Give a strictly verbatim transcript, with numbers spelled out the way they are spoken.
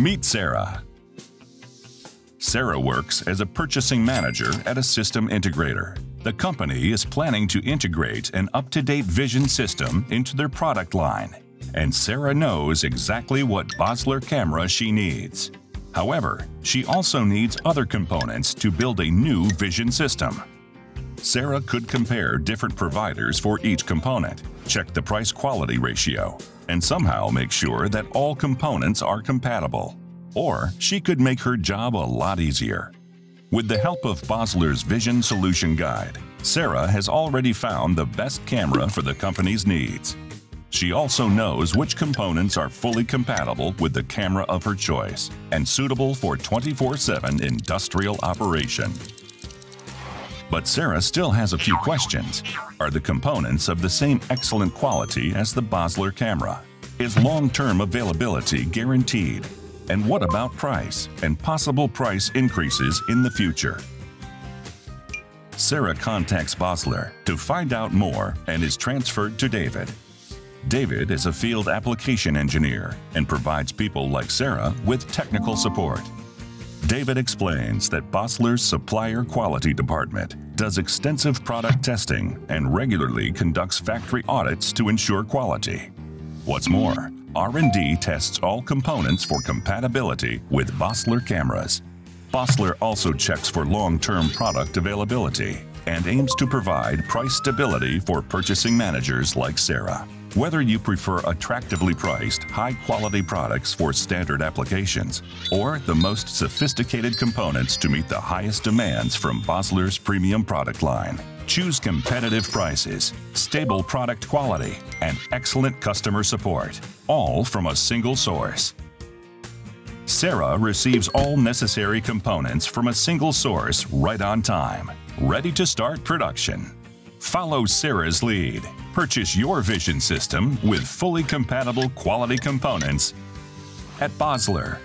Meet Sarah. Sarah works as a purchasing manager at a system integrator. The company is planning to integrate an up-to-date vision system into their product line, and Sarah knows exactly what Basler camera she needs. However, she also needs other components to build a new vision system. Sarah could compare different providers for each component, check the price-quality ratio, and somehow make sure that all components are compatible. Or she could make her job a lot easier. With the help of Basler's Vision Solution Guide, Sarah has already found the best camera for the company's needs. She also knows which components are fully compatible with the camera of her choice and suitable for twenty-four seven industrial operation. But Sarah still has a few questions. Are the components of the same excellent quality as the Basler camera? Is long-term availability guaranteed? And what about price and possible price increases in the future? Sarah contacts Basler to find out more and is transferred to David. David is a field application engineer and provides people like Sarah with technical support. David explains that Basler's supplier quality department does extensive product testing and regularly conducts factory audits to ensure quality. What's more, R and D tests all components for compatibility with Basler cameras. Basler also checks for long-term product availability and aims to provide price stability for purchasing managers like Sarah. Whether you prefer attractively priced, high-quality products for standard applications or the most sophisticated components to meet the highest demands from Basler's premium product line, choose competitive prices, stable product quality, and excellent customer support, all from a single source. Sarah receives all necessary components from a single source right on time, ready to start production. Follow Sarah's lead. Purchase your vision system with fully compatible quality components at Basler.